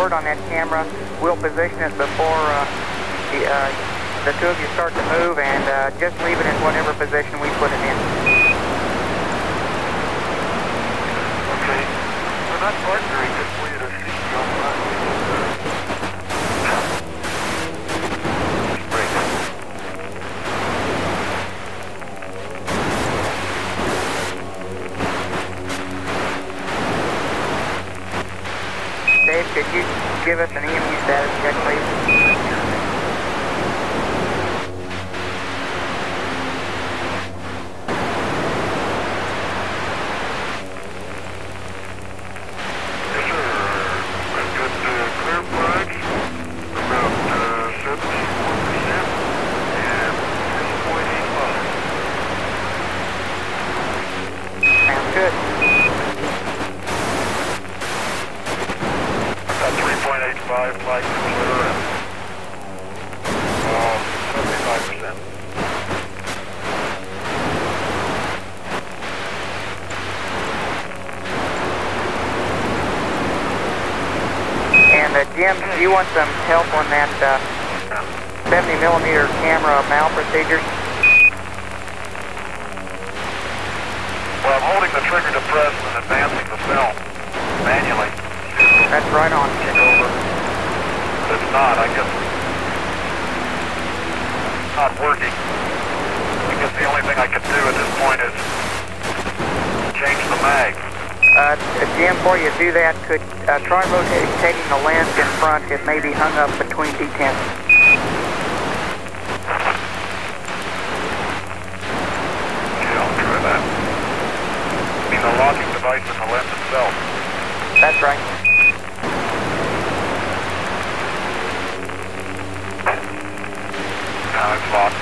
forward on that camera. We'll position it before the two of you start to move, and just leave it in whatever position we put it in. Okay. We're not partnering this way to see you on the line. Dave, could you give us an EMU status check, please? Jim, do you want some help on that 70mm camera mount procedure? Well, I'm holding the trigger depressed and advancing the film manually. That's right on. Kick over. But it's not, I guess. It's not working. I guess the only thing I can do at this point is change the mag. Jim, before you do that, could try rotating the lens in front. It may be hung up between detents. Yeah, I'll try that. I mean the locking device and the lens itself. That's right. Now it's locked.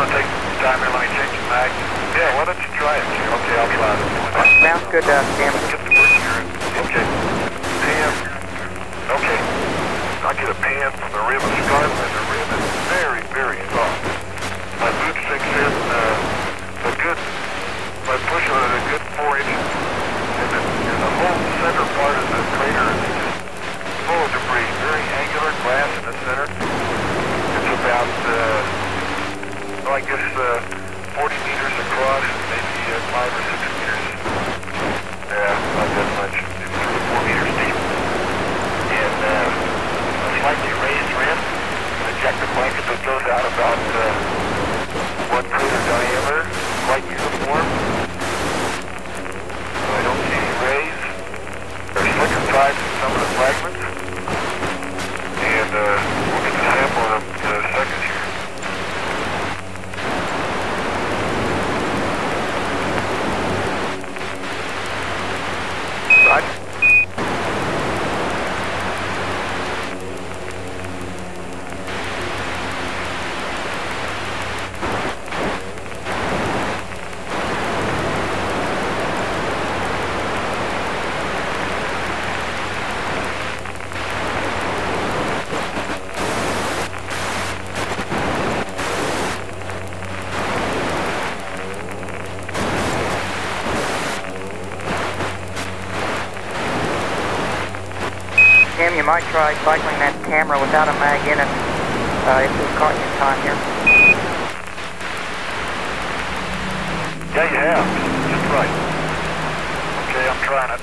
Take some time here, let me change the mag. Yeah, why don't you try it? Okay, I'll try it. Sounds good, Sam. Get the word here. Okay. Pam. Okay. I get a pan from the rim of the scarf, and the rim is very, very soft. My boot sinks in a good, by pushing it a good 4 inches. And the whole center part of the crater is just full of debris. Very angular glass in the center. It's about, I guess 40 meters across, maybe 5 or 6 meters. Yeah, not that much. It was 3 or 4 meters deep. And a slightly raised rim, an ejector blanket that goes out about 1 crater diameter, quite uniform. So I don't see any rays. There's slick inside some of the fragments. And we'll get the sample in a second here. You might try cycling that camera without a mag in it, if we've caught you in time here. Yeah, you have. That's right. Okay, I'm trying it.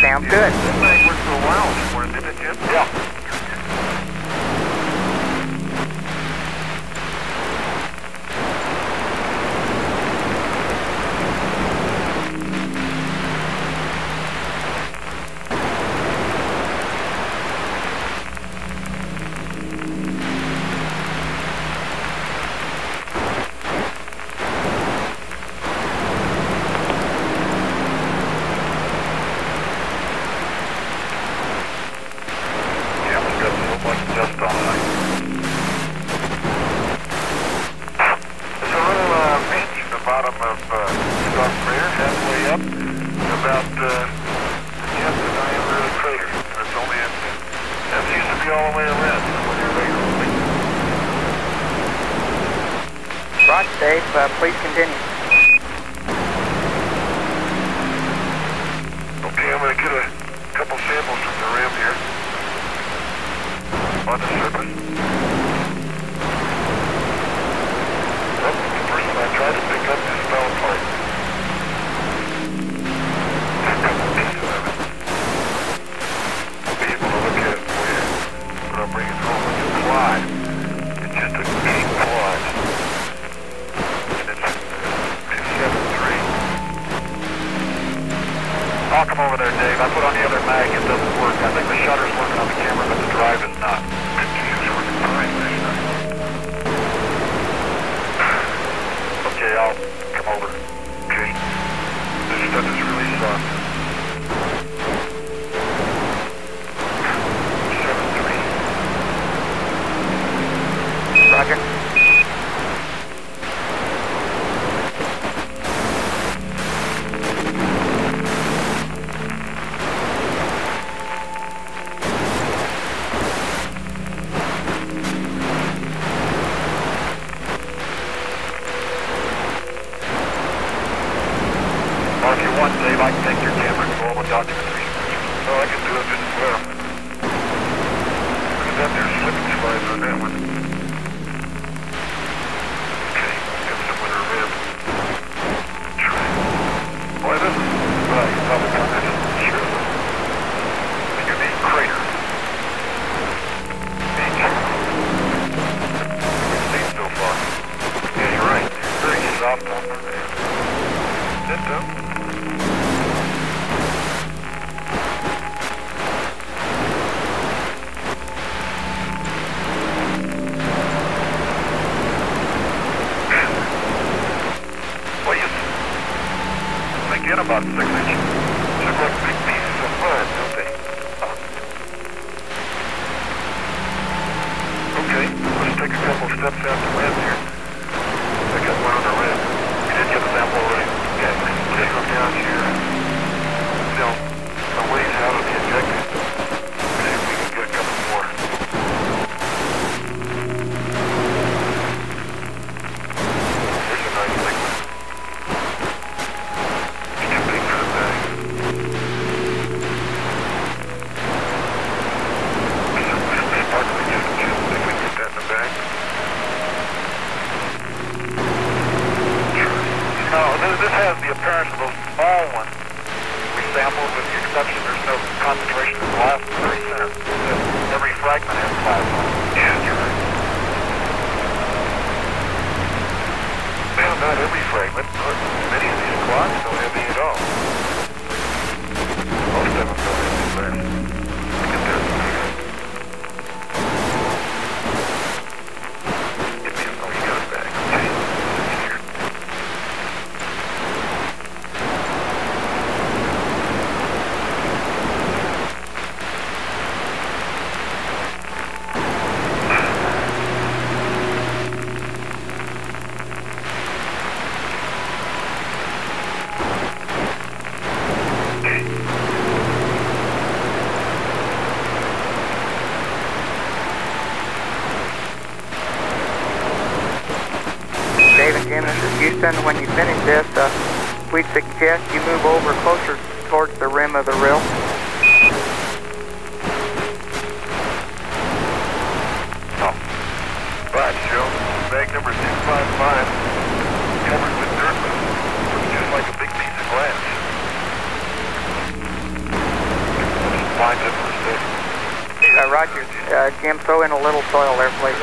Sounds good. That thing worked for a while this morning, didn't it, Jim? Yeah. up about the diameter of the crater. That's only a, that seems to be all the way around. Right, Dave. Please continue. Okay, I'm going to get a couple samples from the rim here on the surface. Well, the person I tried to pick up just fell apart. I'll be able to look at it for you, but I'll bring it home with a quad. It's just a big quad. I'll come over there, Dave. I put on the other mag, it doesn't work. I think the shutter's working on the camera, but the drive is not. It's working fine. Okay, I'll come over. Okay. This stuff is really soft. 7-3. Roger. When you finish this, we'd suggest you move over closer towards the rim of the rail. Oh. Right, Joe. Bag number 655, covered with dirt, looks just like a big piece of glass. Find it for a second. Roger. Jim, throw in a little soil there, please.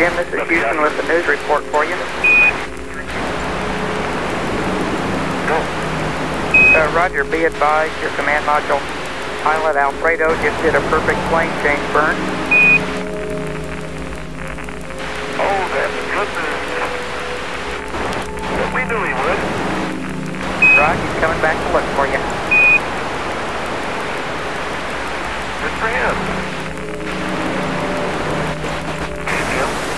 Jim, this is Houston with the news report for you. Roger, be advised, your command module pilot Alfredo just did a perfect plane change burn. Oh, that's good news. We knew he would. Roger, he's coming back to look for you. Good for him. Hey, Jim. Yeah.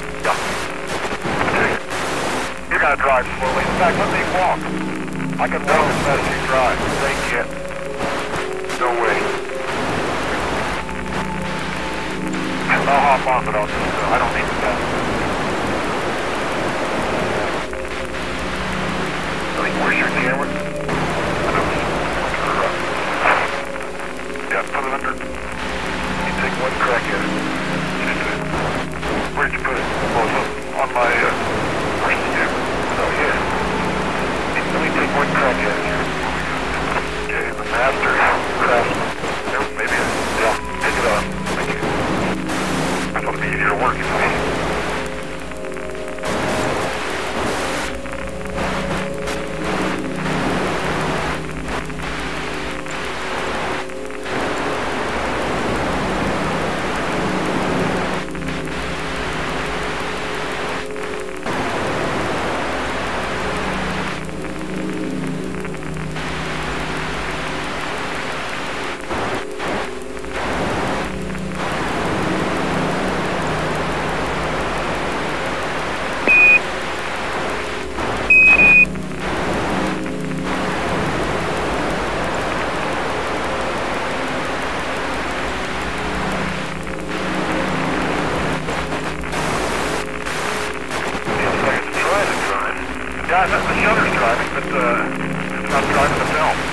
You gotta drive slowly. In fact, let me walk. I can walk as fast as you drive. Thank you. No way. I'll hop off it also. I don't need that. I think, where's your camera? One crack at it. Where'd you put it? Oh, it's on my, where's the camera? Oh, yeah. Let me take one crack at it here. Okay, the master, craftsman. There, maybe, yeah, take it off. Thank you. I thought it'd be easier to work in me. Guys, the shutter's driving, but it's not driving the film.